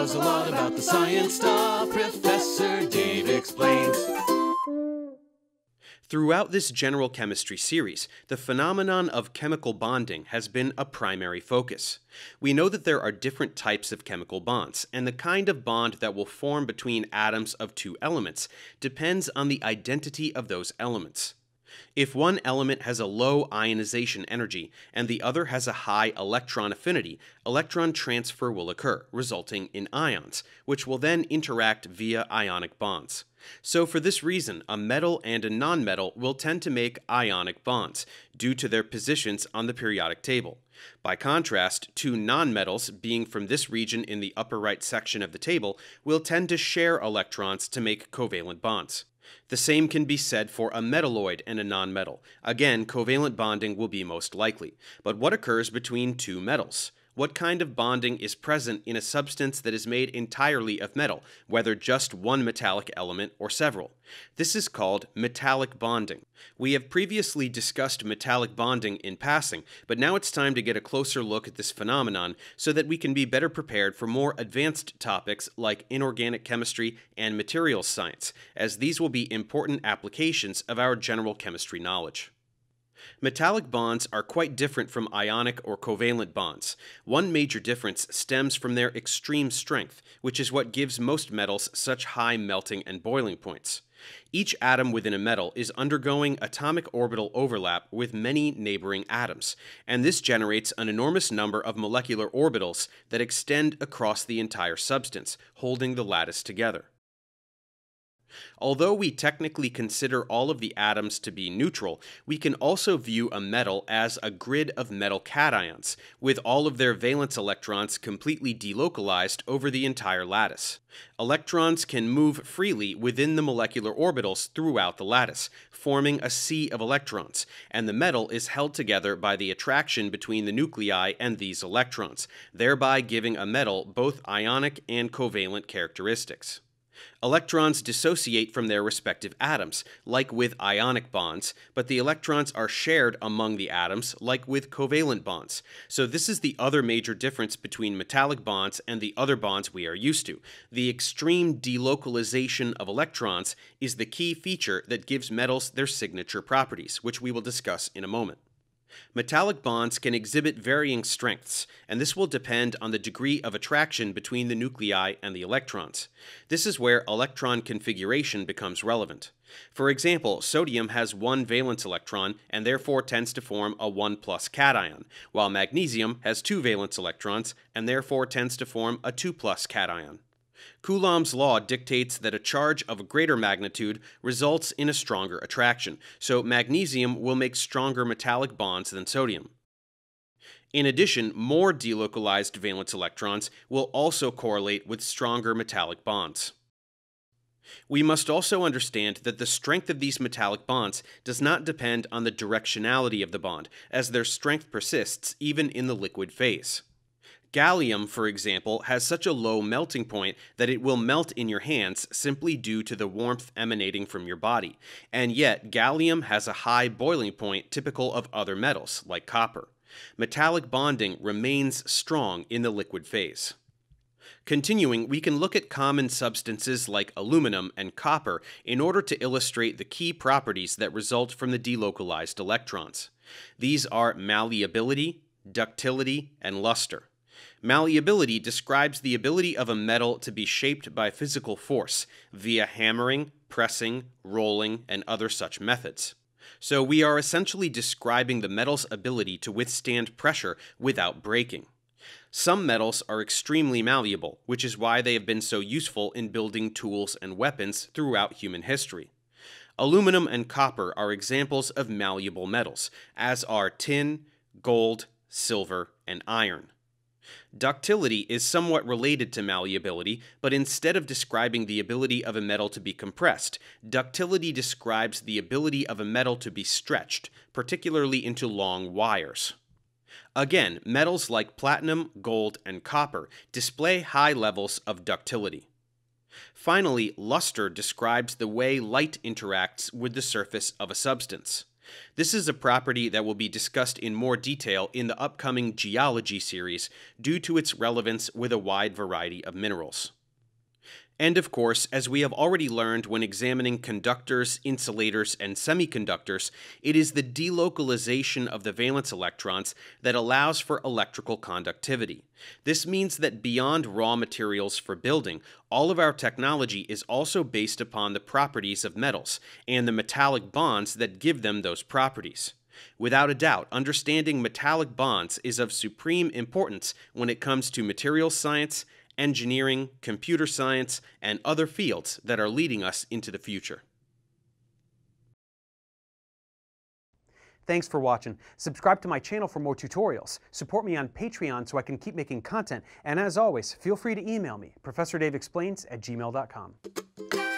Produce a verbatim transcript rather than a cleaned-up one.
knows a lot about the science stuff. Professor Dave Explains. Throughout this general chemistry series, the phenomenon of chemical bonding has been a primary focus. We know that there are different types of chemical bonds, and the kind of bond that will form between atoms of two elements depends on the identity of those elements. If one element has a low ionization energy and the other has a high electron affinity, electron transfer will occur, resulting in ions, which will then interact via ionic bonds. So for this reason, a metal and a nonmetal will tend to make ionic bonds due to their positions on the periodic table. By contrast, two nonmetals, being from this region in the upper right section of the table, will tend to share electrons to make covalent bonds. The same can be said for a metalloid and a nonmetal. Again, covalent bonding will be most likely. But what occurs between two metals? What kind of bonding is present in a substance that is made entirely of metal, whether just one metallic element or several? This is called metallic bonding. We have previously discussed metallic bonding in passing, but now it's time to get a closer look at this phenomenon so that we can be better prepared for more advanced topics like inorganic chemistry and materials science, as these will be important applications of our general chemistry knowledge. Metallic bonds are quite different from ionic or covalent bonds. One major difference stems from their extreme strength, which is what gives most metals such high melting and boiling points. Each atom within a metal is undergoing atomic orbital overlap with many neighboring atoms, and this generates an enormous number of molecular orbitals that extend across the entire substance, holding the lattice together. Although we technically consider all of the atoms to be neutral, we can also view a metal as a grid of metal cations, with all of their valence electrons completely delocalized over the entire lattice. Electrons can move freely within the molecular orbitals throughout the lattice, forming a sea of electrons, and the metal is held together by the attraction between the nuclei and these electrons, thereby giving a metal both ionic and covalent characteristics. Electrons dissociate from their respective atoms, like with ionic bonds, but the electrons are shared among the atoms, like with covalent bonds. So this is the other major difference between metallic bonds and the other bonds we are used to. The extreme delocalization of electrons is the key feature that gives metals their signature properties, which we will discuss in a moment. Metallic bonds can exhibit varying strengths, and this will depend on the degree of attraction between the nuclei and the electrons. This is where electron configuration becomes relevant. For example, sodium has one valence electron and therefore tends to form a one plus cation, while magnesium has two valence electrons and therefore tends to form a two plus cation. Coulomb's law dictates that a charge of greater magnitude results in a stronger attraction, so magnesium will make stronger metallic bonds than sodium. In addition, more delocalized valence electrons will also correlate with stronger metallic bonds. We must also understand that the strength of these metallic bonds does not depend on the directionality of the bond, as their strength persists even in the liquid phase. Gallium, for example, has such a low melting point that it will melt in your hands simply due to the warmth emanating from your body. And yet, gallium has a high boiling point typical of other metals, like copper. Metallic bonding remains strong in the liquid phase. Continuing, we can look at common substances like aluminum and copper in order to illustrate the key properties that result from the delocalized electrons. These are malleability, ductility, and luster. Malleability describes the ability of a metal to be shaped by physical force via hammering, pressing, rolling, and other such methods. So we are essentially describing the metal's ability to withstand pressure without breaking. Some metals are extremely malleable, which is why they have been so useful in building tools and weapons throughout human history. Aluminum and copper are examples of malleable metals, as are tin, gold, silver, and iron. Ductility is somewhat related to malleability, but instead of describing the ability of a metal to be compressed, ductility describes the ability of a metal to be stretched, particularly into long wires. Again, metals like platinum, gold, and copper display high levels of ductility. Finally, luster describes the way light interacts with the surface of a substance. This is a property that will be discussed in more detail in the upcoming geology series due to its relevance with a wide variety of minerals. And of course, as we have already learned when examining conductors, insulators, and semiconductors, it is the delocalization of the valence electrons that allows for electrical conductivity. This means that beyond raw materials for building, all of our technology is also based upon the properties of metals and the metallic bonds that give them those properties. Without a doubt, understanding metallic bonds is of supreme importance when it comes to materials science, engineering, computer science, and other fields that are leading us into the future. Thanks for watching. Subscribe to my channel for more tutorials. Support me on Patreon so I can keep making content. And as always, feel free to email me, Professor Dave Explains at gmail dot com.